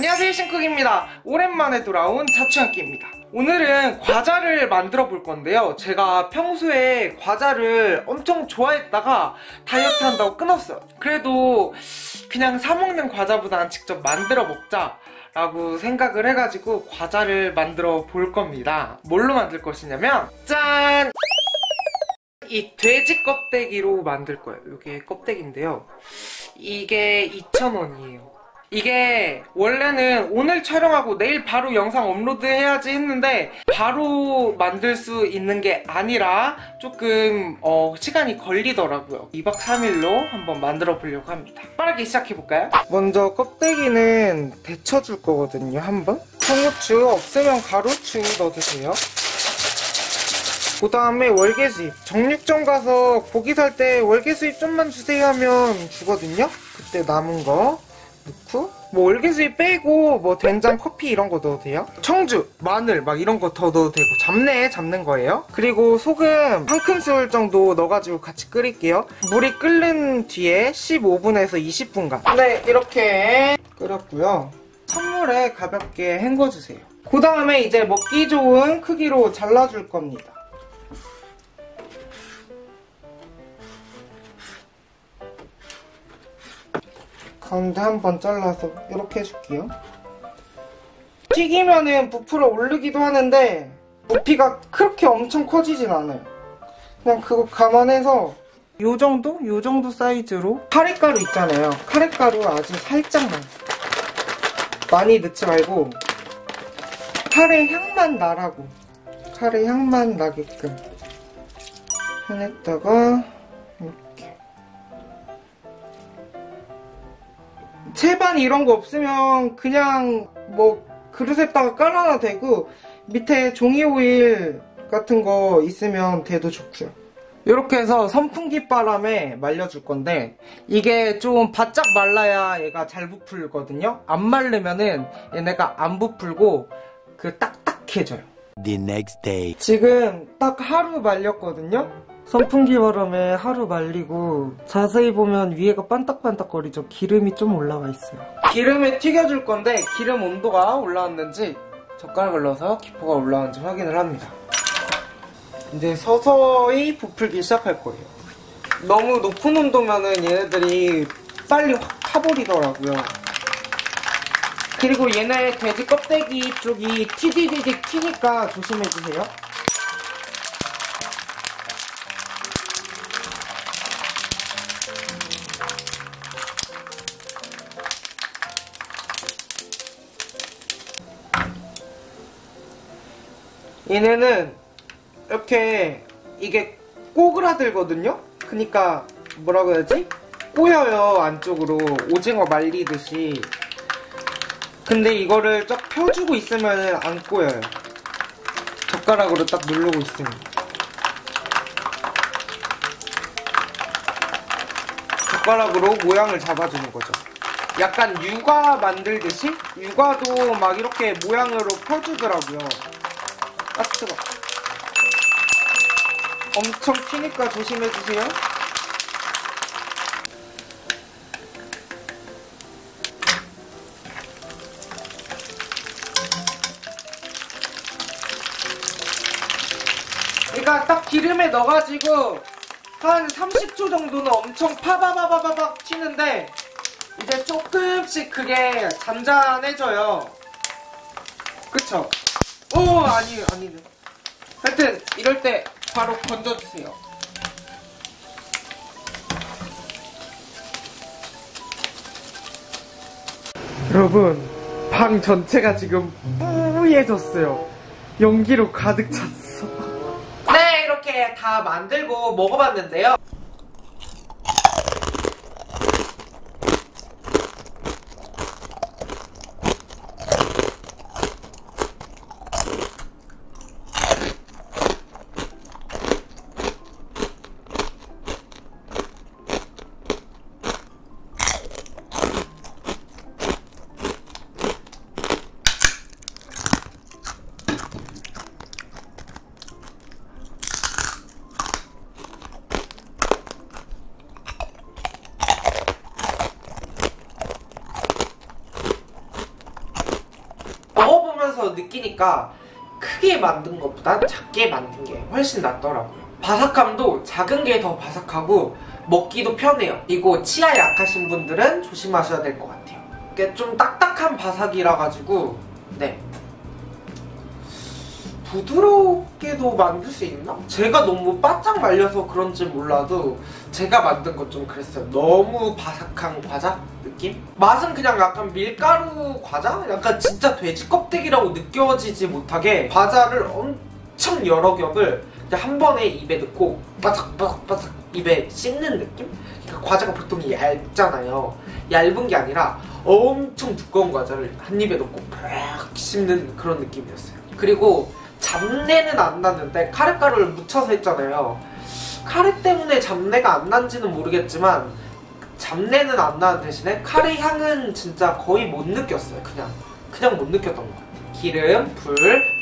안녕하세요, 신쿡입니다. 오랜만에 돌아온 자취한끼입니다. 오늘은 과자를 만들어 볼 건데요, 제가 평소에 과자를 엄청 좋아했다가 다이어트 한다고 끊었어요. 그래도 그냥 사먹는 과자보단 직접 만들어 먹자 라고 생각을 해가지고 과자를 만들어 볼 겁니다. 뭘로 만들 것이냐면, 짠! 이 돼지 껍데기로 만들 거예요. 이게 껍데기인데요, 이게 2,000원이에요 이게 원래는 오늘 촬영하고 내일 바로 영상 업로드 해야지 했는데, 바로 만들 수 있는 게 아니라 조금 시간이 걸리더라고요. 2박 3일로 한번 만들어 보려고 합니다. 빠르게 시작해 볼까요? 먼저 껍데기는 데쳐 줄 거거든요. 한번 청고추, 없으면 가루추 넣어주세요. 그 다음에 월계수잎, 정육점 가서 고기 살 때 월계수잎 좀만 주세요 하면 주거든요. 그때 남은 거 넣고, 뭐 월계수잎 빼고 뭐 된장, 커피 이런 거 넣어도 돼요. 청주, 마늘 막 이런 거 더 넣어도 되고, 잡내에 잡는 거예요. 그리고 소금 한 큰술 정도 넣어가지고 같이 끓일게요. 물이 끓는 뒤에 15분에서 20분간 네, 이렇게 끓였고요. 찬물에 가볍게 헹궈주세요. 그 다음에 이제 먹기 좋은 크기로 잘라줄 겁니다. 가운데 한번 잘라서 이렇게 해줄게요. 튀기면은 부풀어 오르기도 하는데 부피가 그렇게 엄청 커지진 않아요. 그냥 그거 감안해서 요 정도 사이즈로. 카레가루 있잖아요. 카레가루 아주 살짝만, 많이 넣지 말고 카레 향만 나라고, 카레 향만 나게끔 해냈다가 이렇게. 채반 이런 거 없으면 그냥 뭐 그릇에다가 깔아놔도 되고, 밑에 종이 오일 같은 거 있으면 돼도 좋고요. 이렇게 해서 선풍기 바람에 말려줄 건데, 이게 좀 바짝 말라야 얘가 잘 부풀거든요. 안 말르면은 얘네가 안 부풀고 그 딱딱해져요. The next day. 지금 딱 하루 말렸거든요. 선풍기 바람에 하루 말리고, 자세히 보면 위에가 반딱반딱거리죠. 기름이 좀 올라와 있어요. 기름에 튀겨줄 건데, 기름 온도가 올라왔는지 젓가락을 넣어서 기포가 올라왔는지 확인을 합니다. 이제 서서히 부풀기 시작할 거예요. 너무 높은 온도면은 얘네들이 빨리 확 타버리더라고요. 그리고 얘네 돼지 껍데기 쪽이 티디디디 튀니까 조심해주세요. 얘네는 이렇게 이게 꼬그라들거든요? 그러니까 뭐라고 해야지? 꼬여요, 안쪽으로. 오징어 말리듯이. 근데 이거를 쫙 펴주고 있으면 안 꼬여요. 젓가락으로 딱 누르고 있으면. 젓가락으로 모양을 잡아주는 거죠. 약간 육아 만들듯이? 육아도 막 이렇게 모양으로 펴주더라고요. 아, 뜨거. 엄청 튀니까 조심해주세요. 그러니까 딱 기름에 넣어가지고 한 30초 정도는 엄청 파바바바바박 튀는데, 이제 조금씩 그게 잔잔해져요. 그쵸? 오, 아니네. 하여튼 이럴 때 바로 건져주세요. 여러분, 방 전체가 지금 뿌얘졌어요. 연기로 가득 찼어. 네, 이렇게 다 만들고 먹어봤는데요. 하면서 느끼니까 크게 만든 것보다 작게 만든 게 훨씬 낫더라고요. 바삭함도 작은 게 더 바삭하고 먹기도 편해요. 그리고 치아에 약하신 분들은 조심하셔야 될 것 같아요. 이게 좀 딱딱한 바삭이라 가지고 네, 부드럽게도 만들 수 있나? 제가 너무 바짝 말려서 그런지 몰라도 제가 만든 건 좀 그랬어요. 너무 바삭한 과자 느낌? 맛은 그냥 약간 밀가루 과자? 약간 진짜 돼지 껍데기라고 느껴지지 못하게 과자를 엄청 여러 겹을 한 번에 입에 넣고 바삭바삭바삭 입에 씹는 느낌? 그러니까 과자가 보통 얇잖아요. 얇은 게 아니라 엄청 두꺼운 과자를 한 입에 넣고 팍 씹는 그런 느낌이었어요. 그리고 잡내는 안 났는데 카레가루를 묻혀서 했잖아요. 카레 때문에 잡내가 안 난지는 모르겠지만 잡내는 안 나는 대신에 카레 향은 진짜 거의 못 느꼈어요. 그냥 못 느꼈던 것 같아요. 기름, 불,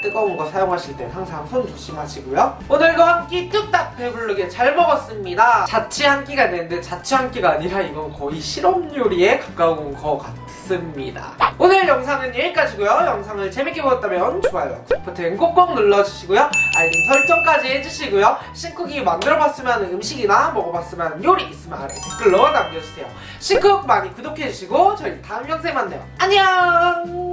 뜨거운 거 사용하실 땐 항상 손 조심하시고요. 오늘도 한 끼 뚝딱 배부르게 잘 먹었습니다. 자취 한 끼가 되는데 자취 한 끼가 아니라 이건 거의 실험 요리에 가까운 것 같습니다. 오늘 영상은 여기까지고요. 영상을 재밌게 보셨다면 좋아요, 구독 버튼 꼭꼭 눌러주시고요. 알림 설정까지 해주시고요. 신쿡이 만들어봤으면 음식이나 먹어봤으면 요리 있으면 아래 댓글로 남겨주세요. 신쿡 많이 구독해주시고 저희 다음 영상에 만나요. 안녕!